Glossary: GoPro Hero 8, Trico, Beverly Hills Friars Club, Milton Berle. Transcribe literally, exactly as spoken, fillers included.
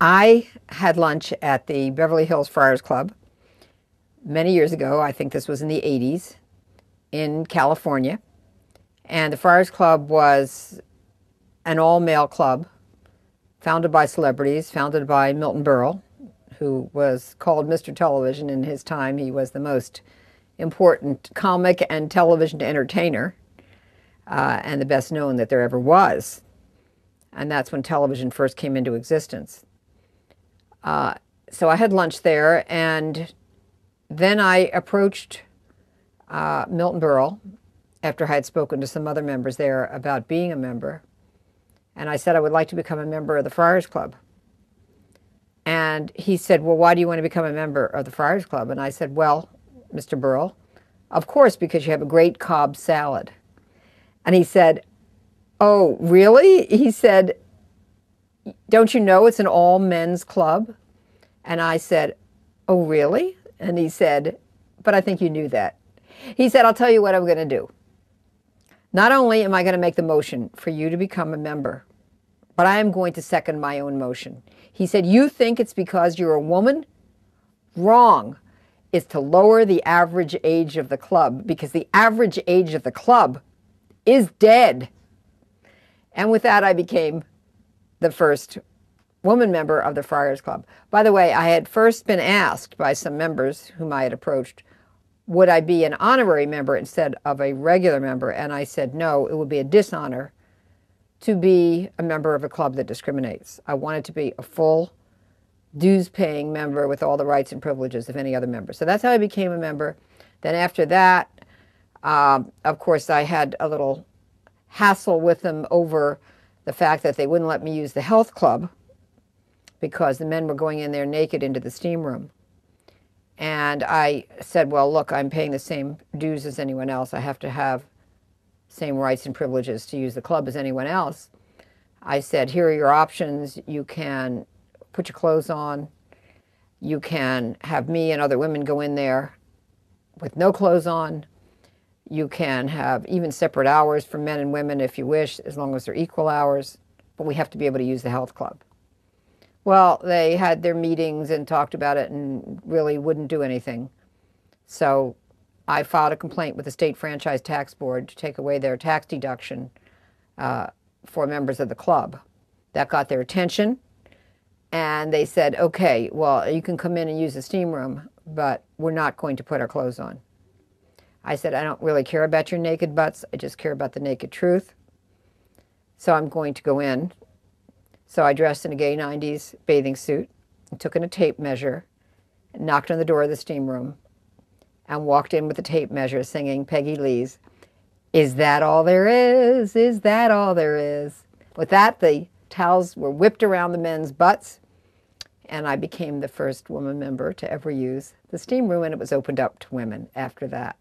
I had lunch at the Beverly Hills Friars Club many years ago. I think this was in the eighties in California. And the Friars Club was an all-male club founded by celebrities, founded by Milton Berle, who was called Mister Television in his time. He was the most important comic and television entertainer uh, and the best known that there ever was. And that's when television first came into existence. Uh, so I had lunch there, and then I approached uh, Milton Berle after I had spoken to some other members there about being a member. And I said I would like to become a member of the Friars Club. And he said, well, why do you want to become a member of the Friars Club? And I said, well, Mister Berle, of course, because you have a great Cobb salad. And he said, oh, really? He said, don't you know it's an all-men's club? And I said, oh, really? And he said, but I think you knew that. He said, I'll tell you what I'm going to do. Not only am I going to make the motion for you to become a member, but I am going to second my own motion. He said, you think it's because you're a woman? Wrong. It's to lower the average age of the club, because the average age of the club is dead. And with that, I became the first woman member of the Friars Club. By the way, I had first been asked by some members whom I had approached, would I be an honorary member instead of a regular member? And I said, no, it would be a dishonor to be a member of a club that discriminates. I wanted to be a full dues-paying member with all the rights and privileges of any other member. So that's how I became a member. Then after that, um, of course, I had a little hassle with them over the fact that they wouldn't let me use the health club because the men were going in there naked into the steam room. And I said, well, look, I'm paying the same dues as anyone else. I have to have same rights and privileges to use the club as anyone else. I said, here are your options. You can put your clothes on. You can have me and other women go in there with no clothes on. You can have even separate hours for men and women if you wish, as long as they're equal hours. But we have to be able to use the health club. Well, they had their meetings and talked about it and really wouldn't do anything. So I filed a complaint with the State Franchise Tax Board to take away their tax deduction uh, for members of the club. That got their attention, and they said, okay, well, you can come in and use the steam room, but we're not going to put our clothes on. I said, I don't really care about your naked butts. I just care about the naked truth. So I'm going to go in. So I dressed in a gay nineties bathing suit and took in a tape measure, and knocked on the door of the steam room, and walked in with a tape measure singing Peggy Lee's "Is That All There Is? Is That All There Is?" With that, the towels were whipped around the men's butts, and I became the first woman member to ever use the steam room, and it was opened up to women after that.